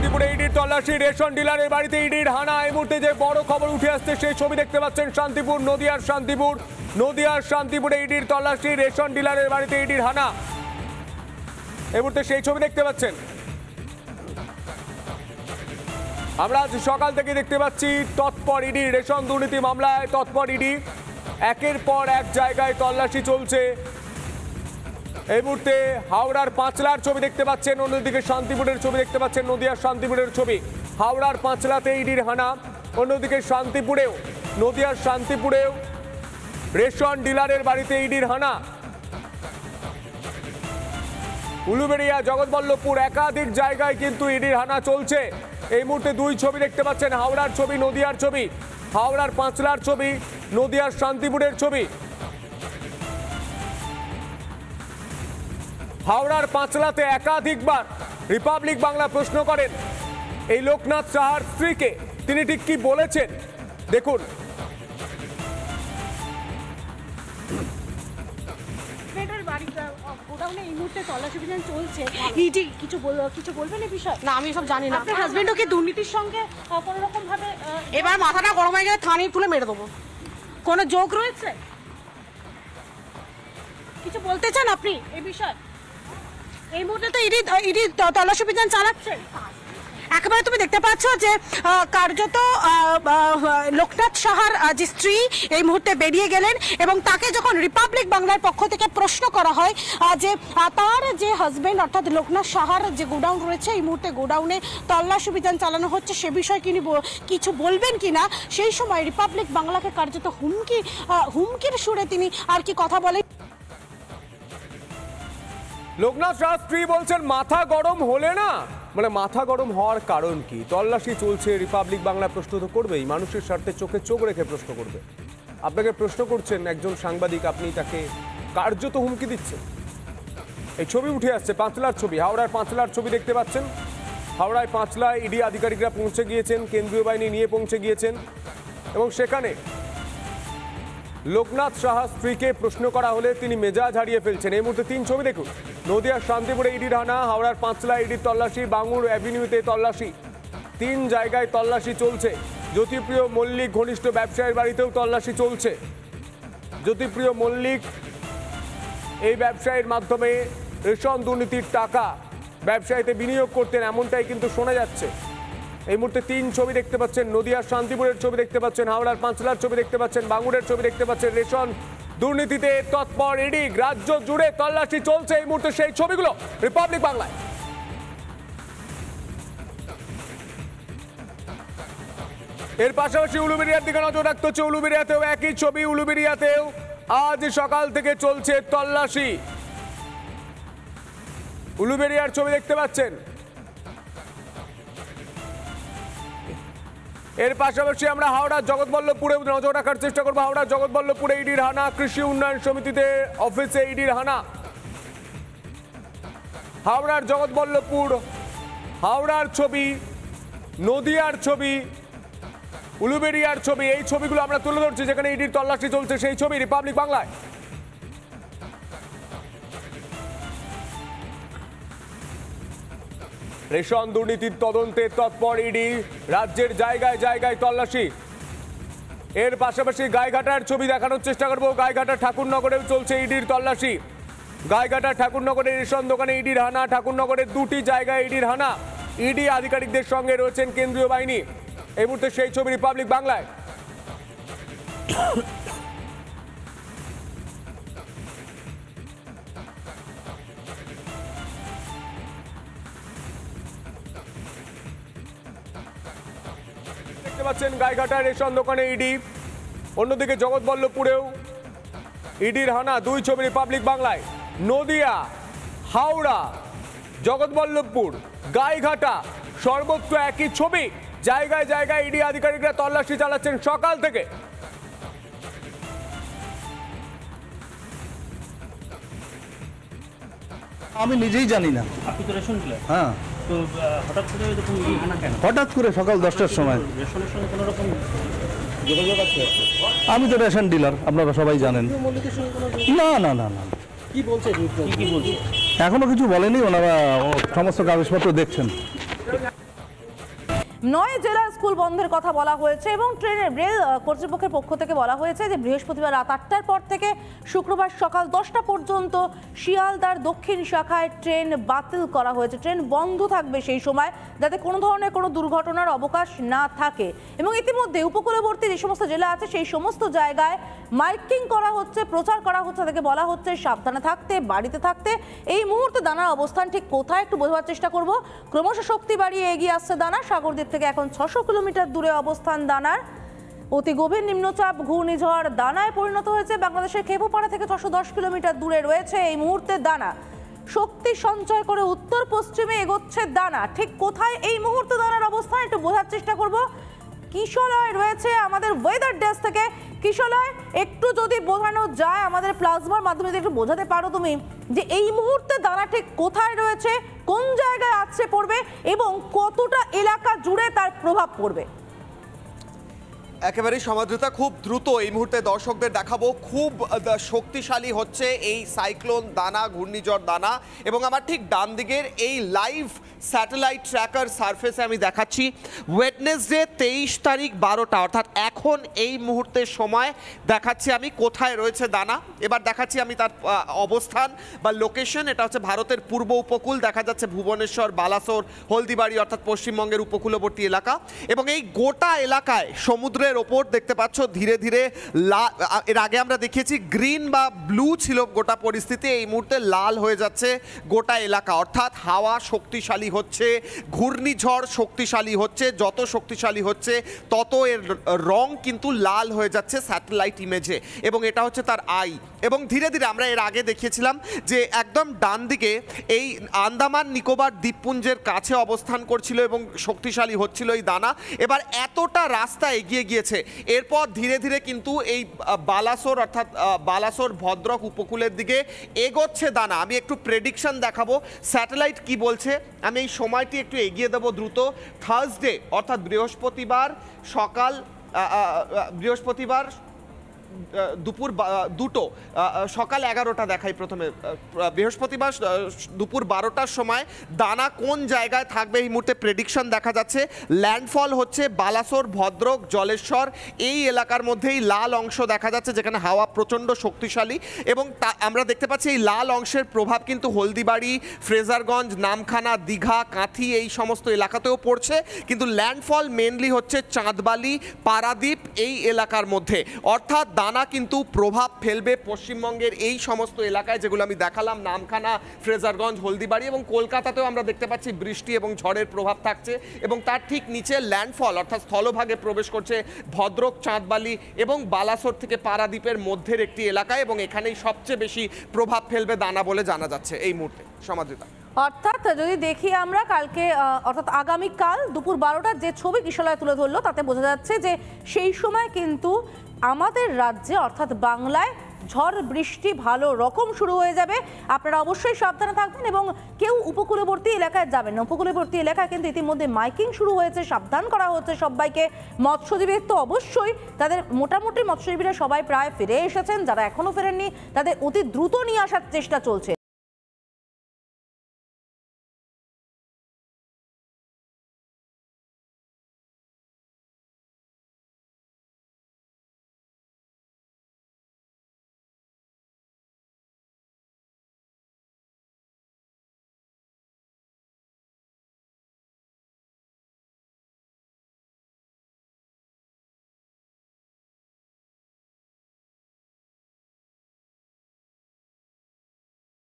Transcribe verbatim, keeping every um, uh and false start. শান্তিপুরে ইডির তল্লাশি, রেশন ডিলারের বাড়িতে ইডির হানা। এই মুহূর্তে যে বড় খবর উঠে আসছে সেই ছবি দেখতে পাচ্ছেন শান্তিপুর, নদিয়ার শান্তিপুর। নদিয়ার শান্তিপুরে ইডির তল্লাশি, রেশন ডিলারের বাড়িতে ইডির হানা। এই মুহূর্তে সেই ছবি দেখতে পাচ্ছেন। আমরা আজ সকাল থেকে দেখতে পাচ্ছি তৎপর ইডি, রেশন দুর্নীতি মামলায় তৎপর ইডি, একের পর এক জায়গায় তল্লাশি চলছে। এই মুহূর্তে হাওড়ার পাঁচলার ছবি দেখতে পাচ্ছেন, অন্যদিকে শান্তিপুরের ছবি দেখতে পাচ্ছেন, নদিয়ার শান্তিপুরের ছবি। হাওড়ার পাঁচলাতে ইডির হানা, অন্যদিকে শান্তিপুরেও, নদিয়ার শান্তিপুরেও রেশন ডিলারের বাড়িতে ইডির হানা। উলুবেড়িয়া, জগৎবল্লভপুর একাধিক জায়গায় কিন্তু ইডির হানা চলছে। এই মুহূর্তে দুই ছবি দেখতে পাচ্ছেন, হাওড়ার ছবি, নদিয়ার ছবি। হাওড়ার পাঁচলার ছবি, নদিয়ার শান্তিপুরের ছবি। হাওড়ার পাঁচলাতে একাধিকবার রিপাবলিক বাংলা প্রশ্ন করেন এই লোকনাথ সাহার স্ত্রীকে, তিনি ঠিক কি বলেছেন দেখুন। এবার মাথাটা গরম হয়ে গেলে থানায় তুলে মেরে দেবো, কোনো যোগ রয়েছে? কিছু বলতে চান আপনি এই বিষয়ে? এই মুহূর্তে তো ইডি ইডি তল্লাশি অভিযান চালাচ্ছে। একেবারে তুমি দেখতে পাচ্ছ যে কার্যত লোকনাথ সাহার যে স্ত্রী এই মুহূর্তে বেরিয়ে গেলেন, এবং তাকে যখন রিপাবলিক বাংলার পক্ষ থেকে প্রশ্ন করা হয় যে তার যে হাজব্যান্ড অর্থাৎ লোকনাথ সাহার যে গোডাউন রয়েছে এই মুহূর্তে গোডাউনে তল্লাশি অভিযান চালানো হচ্ছে, সে বিষয়ে তিনি কিছু বলবেন কি না, সেই সময় রিপাবলিক বাংলাকে কার্যত হুমকি হুমকির সুরে তিনি আর কি কথা বলেন। লোকনাথ সাহার স্ত্রী বলছেন মাথা গরম হলে না, মানে মাথা গরম হওয়ার কারণ কি? তল্লাশি চলছে, রিপাবলিক বাংলা প্রশ্ন তো করবেই, মানুষের স্বার্থে চোখে চোখ রেখে প্রশ্ন করবে। আপনাকে প্রশ্ন করছেন একজন সাংবাদিক, আপনি তাকে কার্যত হুমকি দিচ্ছেন। এই ছবি উঠে আসছে, পাঁচলার ছবি, হাওড়ার পাঁচলার ছবি দেখতে পাচ্ছেন। হাওড়ায় পাঁচলায় ইডি আধিকারিকরা পৌঁছে গিয়েছেন, কেন্দ্রীয় বাহিনী নিয়ে পৌঁছে গিয়েছেন, এবং সেখানে লোকনাথ সাহার স্ত্রীকে প্রশ্ন করা হলে তিনি মেজাজ হারিয়ে ফেলছেন। এই মুহূর্তে তিন ছবি দেখুন, নদিয়ার শান্তিপুরে ইডির হানা, হাওড়ার পাঁচলা ইডির তল্লাশি, বাঙুর অ্যাভিনিউতে তল্লাশি, তিন জায়গায় তল্লাশি চলছে। জ্যোতিপ্রিয় মল্লিক ঘনিষ্ঠ ব্যবসায়ীর বাড়িতেও তল্লাশি চলছে। জ্যোতিপ্রিয় মল্লিক এই ব্যবসায়ীর মাধ্যমে রেশন দুর্নীতির টাকা ব্যবসায়ীতে বিনিয়োগ করতেন, এমনটাই কিন্তু শোনা যাচ্ছে। এই মুহূর্তে তিন ছবি দেখতে পাচ্ছেন, নদিয়ার শান্তিপুরের ছবি দেখতে পাচ্ছেন, হাওড়ার পাঁচলার ছবি দেখতে পাচ্ছেন, বাঙুরের ছবি দেখতে পাচ্ছেন। রেশন দুর্নীতিতে তৎপর ইডি, রাজ্য জুড়ে তল্লাশি চলছে। এই মুহূর্তে সেই ছবিগুলো রিপাবলিক বাংলায়। এর পাশাপাশি উলুবেড়িয়ার দিকে নজর রাখতে হচ্ছে, উলুবেড়িয়াতেও একই ছবি। উলুবেড়িয়াতেও আজ সকাল থেকে চলছে তল্লাশি। উলুবেড়িয়ার ছবি দেখতে পাচ্ছেন। এর পাশাপাশি আমরা হাওড়া জগৎবল্লভপুরে নজর রাখার চেষ্টা করবো। হাওড়া জগৎবল্লভপুরে ইডির হানা, কৃষি উন্নয়ন সমিতিতে অফিসে ইডির হানা। হাওড়ার জগৎবল্লভপুর, হাওড়ার ছবি, নদিয়ার ছবি, উলুবেড়িয়ার ছবি, এই ছবিগুলো আমরা তুলে ধরছি যেখানে ইডির তল্লাশি চলছে, সেই ছবি রিপাবলিক বাংলায়। রেশন দুর্নীতির তদন্তে তৎপর ইডি, রাজ্যের জায়গায় জায়গায় তল্লাশি। এর পাশাপাশি গাইঘাটার ছবি দেখানোর চেষ্টা করব। গাইঘাটা ঠাকুরনগরেও চলছে ইডির তল্লাশি। গাইঘাটা ঠাকুরনগরের রেশন দোকানে ইডির হানা, ঠাকুরনগরের দুটি জায়গায় ইডির হানা। ইডি আধিকারিকদের সঙ্গে রয়েছেন কেন্দ্রীয় বাহিনী। এই মুহূর্তে সেই ছবি রিপাবলিক বাংলায়। পাচ্ছেন গাইঘাটা রেশন দোকানে ইডি, অন্যদিকে জগৎবল্লভপুরেও ইডির হানা, দুই ছবি রিপাবলিক বাংলায়। নদিয়া, হাওড়া, জগৎবল্লভপুর, গাইঘাটা সর্বত্র একই ছবি, জায়গায় জায়গায় ইডি আধিকারিকরা তল্লাশি চালাচ্ছেন সকাল থেকে। আমি নিজেই জানি না। আপনি তো রেশন ডিলার? হ্যাঁ। তো হঠাৎ করে এরকম হানা কেন? হঠাৎ করে সকাল দশটার সময়। রেশনের সঙ্গে কোনো রকম যোগাযোগ আছে? আমি তো রেশন ডিলার, আপনারা সবাই জানেন। না না না না। কি বলছে? কি কি বলছে? এখনো কিছু বলেনি, ওনারা সমস্ত কাগজপত্র দেখছেন। নয় জেলার স্কুল বন্ধের কথা বলা হয়েছে এবং ট্রেনের রেল কর্তৃপক্ষের পক্ষ থেকে বলা হয়েছে যে বৃহস্পতিবার রাত আটটার পর থেকে শুক্রবার সকাল দশটা পর্যন্ত শিয়ালদার দক্ষিণ শাখায় ট্রেন বাতিল করা হয়েছে। ট্রেন বন্ধ থাকবে সেই সময়, যাতে কোনো ধরনের কোনো দুর্ঘটনার অবকাশ না থাকে। এবং ইতিমধ্যে উপকূলবর্তী যে সমস্ত জেলা আছে সেই সমস্ত জায়গায় মাইকিং করা হচ্ছে, প্রচার করা হচ্ছে, তাদেরকে বলা হচ্ছে সাবধানে থাকতে, বাড়িতে থাকতে। এই মুহূর্তে দানার অবস্থান ঠিক কোথায় একটু বোঝার চেষ্টা করব। ক্রমশ শক্তি বাড়িয়ে এগিয়ে আসছে দানা। সাগরদ্বীপ থেকে এখন ছশো কিলোমিটার দূরে অবস্থান দানার। অতি গভীর নিম্নচাপ ঘূর্ণিঝড় দানায় পরিণত হয়েছে। বাংলাদেশের খেপুপাড়া থেকে ছশো দশ কিলোমিটার দূরে রয়েছে এই মুহূর্তে দানা। শক্তি সঞ্চয় করে উত্তর পশ্চিমে এগোচ্ছে দানা। ঠিক কোথায় এই মুহূর্তে দানার অবস্থান একটু বোঝার চেষ্টা করব। কিশোরয় রয়েছে আমাদের ওয়েদার ডেস্ক থেকে। কিশোরয়, একটু যদি বোঝানো যায় আমাদের প্লাজমার মাধ্যমে, একটু বোঝাতে পারো তুমি যে এই মুহূর্তে দানা ঠিক কোথায় রয়েছে, কোন জায়গায় আছড়ে পড়বে এবং কতটা এলাকা জুড়ে তার প্রভাব পড়বে? একেবারেই সমাদ্রতা। খুব দ্রুত এই মুহূর্তে দর্শকদের দেখাবো খুব শক্তিশালী হচ্ছে এই সাইক্লোন দানা, ঘূর্ণিঝড় দানা। এবং আমার ঠিক ডান দিকের এই লাইভ স্যাটেলাইট ট্র্যাকার সারফেসে আমি দেখাচ্ছি ওয়েডনেসডে তেইশ তারিখ বারোটা, অর্থাৎ এখন এই মুহূর্তের সময় দেখাচ্ছি আমি কোথায় রয়েছে দানা। এবার দেখাচ্ছি আমি তার অবস্থান বা লোকেশন। এটা হচ্ছে ভারতের পূর্ব উপকূল, দেখা যাচ্ছে ভুবনেশ্বর, বালাসোর, হলদিবাড়ি, অর্থাৎ পশ্চিমবঙ্গের উপকূলবর্তী এলাকা। এবং এই গোটা এলাকায় সমুদ্রে ওপর দেখতে পাচ্ছ ধীরে ধীরে লাল। এর আগে আমরা দেখেছি গ্রিন বা ব্লু ছিল গোটা পরিস্থিতি, এই মুহূর্তে লাল হয়ে যাচ্ছে গোটা এলাকা। অর্থাৎ হাওয়া শক্তিশালী হচ্ছে, ঘূর্ণিঝড় শক্তিশালী হচ্ছে। যত শক্তিশালী হচ্ছে তত এর রং কিন্তু লাল হয়ে যাচ্ছে স্যাটেলাইট ইমেজে। এবং এটা হচ্ছে তার আই। এবং ধীরে ধীরে আমরা এর আগে দেখিয়েছিলাম যে একদম ডান দিকে এই আন্দামান নিকোবর দ্বীপপুঞ্জের কাছে অবস্থান করছিল এবং শক্তিশালী হচ্ছিল এই দানা। এবার এতটা রাস্তা এগিয়ে গিয়ে এরপর ধীরে ধীরে কিন্তু এই বালাসোর, অর্থাৎ বালাসোর ভদ্রক উপকূলের দিকে এগোচ্ছে দানা। আমি একটু প্রেডিকশন দেখাবো স্যাটেলাইট কি বলছে। আমি এই সময়টি একটু এগিয়ে দেবো দ্রুত। থার্সডে অর্থাৎ বৃহস্পতিবার সকাল, বৃহস্পতিবার দুপুর দুটো, সকাল এগারোটা দেখাই প্রথমে। বৃহস্পতিবার দুপুর বারোটার সময় দানা কোন জায়গায় থাকবে এই মুহূর্তে প্রেডিকশন দেখা যাচ্ছে। ল্যান্ডফল হচ্ছে বালাসোর, ভদ্রক, জলেশ্বর, এই এলাকার মধ্যেই লাল অংশ দেখা যাচ্ছে যেখানে হাওয়া প্রচণ্ড শক্তিশালী। এবং তা আমরা দেখতে পাচ্ছি এই লাল অংশের প্রভাব কিন্তু হলদিবাড়ি, ফ্রেজারগঞ্জ, নামখানা, দীঘা, কাঁথি এই সমস্ত এলাকাতেও পড়ছে। কিন্তু ল্যান্ডফল মেনলি হচ্ছে চাঁদবালি, পারাদ্বীপ এই এলাকার মধ্যে। অর্থাৎ দানা কিন্তু প্রভাব ফেলবে পশ্চিমবঙ্গের এই সমস্ত এলাকায় যেগুলো আমি দেখালাম, নামখানা, ফ্রেজারগঞ্জ, হলদিবাড়ি এবং কলকাতাতেও আমরা দেখতে পাচ্ছি বৃষ্টি এবং ঝড়ের প্রভাব থাকছে। এবং তার ঠিক নিচে ল্যান্ডফল অর্থাৎ স্থলভাগে প্রবেশ করছে ভদ্রক, চাঁদবালি এবং বালাসোর থেকে পারাদ্বীপের মধ্যের একটি এলাকায়। এবং এখানেই সবচেয়ে বেশি প্রভাব ফেলবে দানা বলে জানা যাচ্ছে এই মুহূর্তে সমাদ্রিতা। অর্থাৎ যদি দেখি আমরা কালকে, অর্থাৎ আগামীকাল দুপুর বারোটার যে ছবি কিশোলায় তুলে ধরলো তাতে বোঝা যাচ্ছে যে সেই সময় কিন্তু আমাদের রাজ্যে অর্থাৎ বাংলায় ঝড় বৃষ্টি ভালো রকম শুরু হয়ে যাবে। আপনারা অবশ্যই সাবধানে থাকবেন এবং কেউ উপকূলবর্তী এলাকায় যাবেন না। উপকূলবর্তী এলাকায় কিন্তু ইতিমধ্যে মাইকিং শুরু হয়েছে, সাবধান করা হচ্ছে সবাইকে। মৎস্যজীবীদের তো অবশ্যই, তাদের মোটামুটি মৎস্যজীবীরা সবাই প্রায় ফিরে এসেছেন, যারা এখনও ফেরেননি তাদের অতি দ্রুত নিয়ে আসার চেষ্টা চলছে।